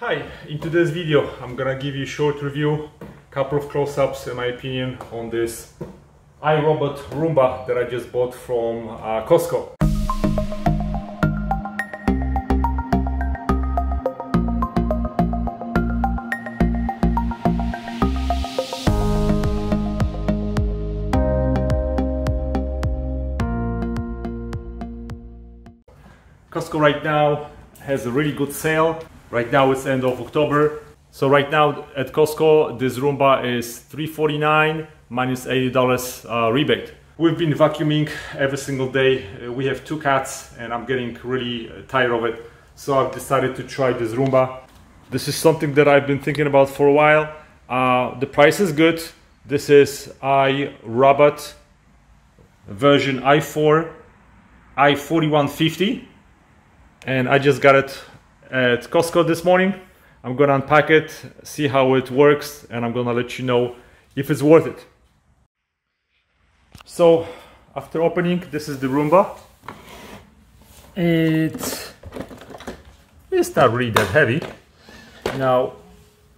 Hi, in today's video I'm gonna give you a short review, couple of close-ups in my opinion on this iRobot Roomba that I just bought from Costco. Costco right now has a really good sale. Right now it's end of October. So right now at Costco this Roomba is $349 minus $80 rebate. We've been vacuuming every single day. We have two cats and I'm getting really tired of it. So I've decided to try this Roomba. This is something that I've been thinking about for a while. The price is good. This is iRobot version i4, i4150, and I just got it at Costco this morning. I'm gonna unpack it, see how it works, and I'm gonna let you know if it's worth it. So after opening, this is the Roomba. It's not really that heavy. Now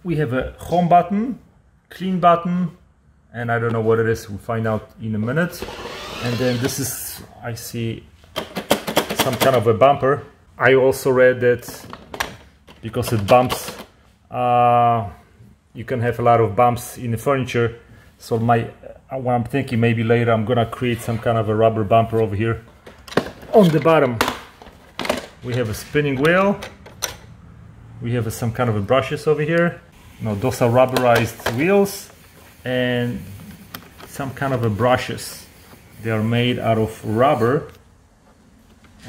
we have a home button, clean button, and I don't know what it is, we'll find out in a minute. And then this is, I see some kind of a bumper. I also read that because it bumps, you can have a lot of bumps in the furniture. So what I'm thinking, maybe later I'm gonna create some kind of a rubber bumper over here. On the bottom, we have a spinning wheel. We have some kind of a brushes over here. Now those are rubberized wheels and some kind of a brushes. They are made out of rubber.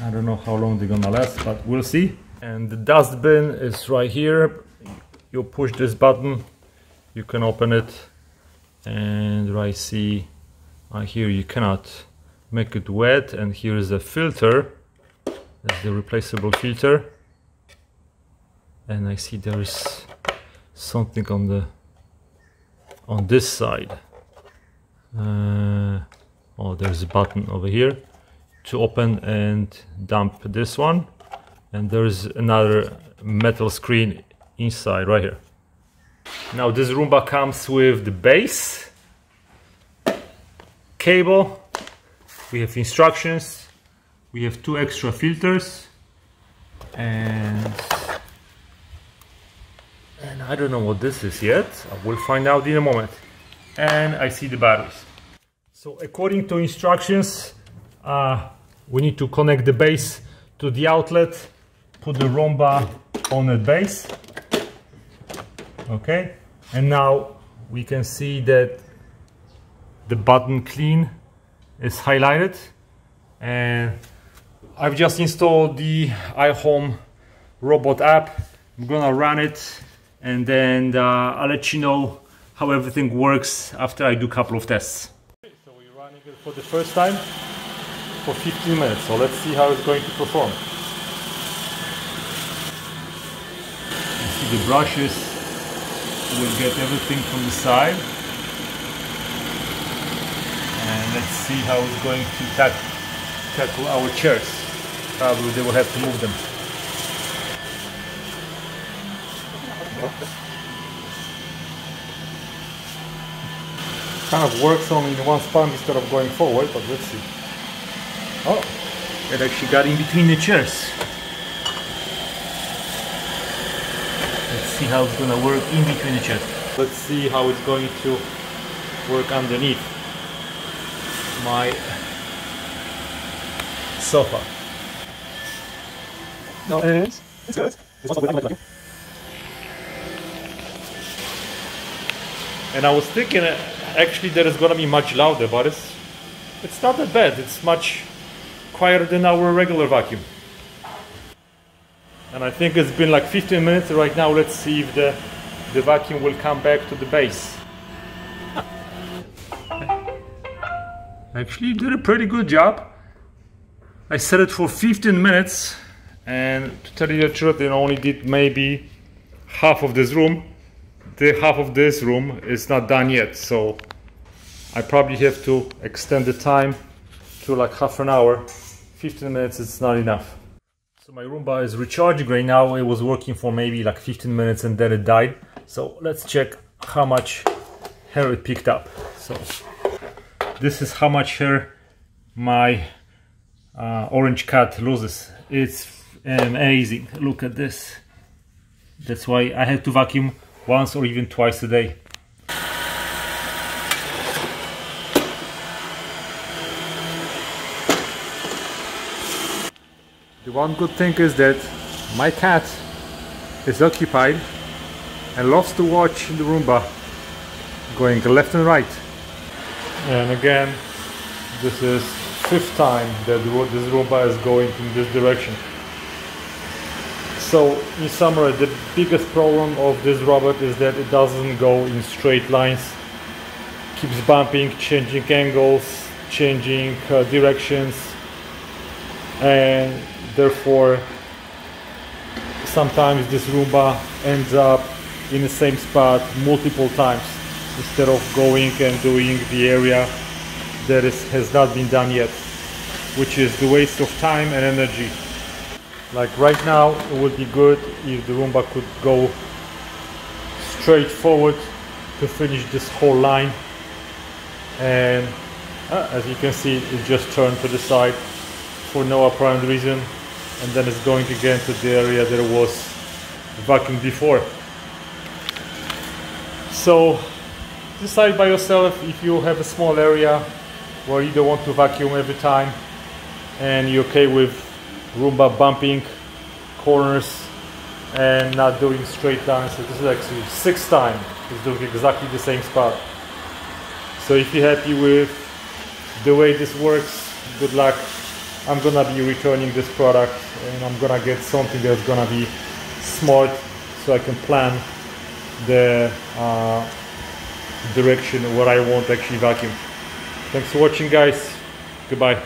I don't know how long they're gonna last, but we'll see. And the dustbin is right here. You push this button, you can open it, and right here you cannot make it wet. And here is a filter, that's the replaceable filter. And I see there is something on this side. Oh, there's a button over here to open and dump this one, and there is another metal screen inside right here. Now this Roomba comes with the base, cable, we have instructions, we have two extra filters, and I don't know what this is yet, I will find out in a moment. And I see the batteries. So according to instructions, we need to connect the base to the outlet, put the Roomba on the base. Okay, and now we can see that the button clean is highlighted, and I've just installed the iHome robot app. I'm gonna run it, and then I'll let you know how everything works after I do a couple of tests. Okay, so we're running it for the first time for 15 minutes, so let's see how it's going to perform. You see the brushes will get everything from the side, and let's see how it's going to tackle our chairs. Probably they will have to move them. Kind of works only in one spot instead of going forward, but let's see. Oh, it actually got in between the chairs. Let's see how it's gonna work in between the chairs. Let's see how it's going to work underneath my sofa. No, it's good. And I was thinking actually that it's gonna be much louder, but it's not that bad. It's much quieter than our regular vacuum. And I think it's been like 15 minutes right now. Let's see if the vacuum will come back to the base. Actually did a pretty good job. I set it for 15 minutes, and to tell you the truth, it only did maybe half of this room. The half of this room is not done yet, so I probably have to extend the time to like half an hour. 15 minutes is not enough. So my Roomba is recharging right now. It was working for maybe like 15 minutes and then it died. So let's check how much hair it picked up. So this is how much hair my orange cat loses. It's amazing. Look at this. That's why I have to vacuum once or even twice a day. The one good thing is that my cat is occupied and loves to watch the Roomba going left and right. And again, this is fifth time that this Roomba is going in this direction. So in summary, the biggest problem of this robot is that it doesn't go in straight lines. Keeps bumping, changing angles, changing directions, and therefore sometimes this Roomba ends up in the same spot multiple times instead of going and doing the area that has not been done yet, which is the waste of time and energy. Like right now, it would be good if the Roomba could go straight forward to finish this whole line, and as you can see, it just turned to the side for no apparent reason, and then it's going again to the area that was vacuumed before. So decide by yourself if you have a small area where you don't want to vacuum every time and you're okay with Roomba bumping corners and not doing straight lines. So this is actually sixth time it's doing exactly the same spot. So if you're happy with the way this works, good luck. I'm gonna be returning this product and I'm gonna get something that's gonna be smart, so I can plan the direction where I want to actually vacuum. Thanks for watching, guys. Goodbye.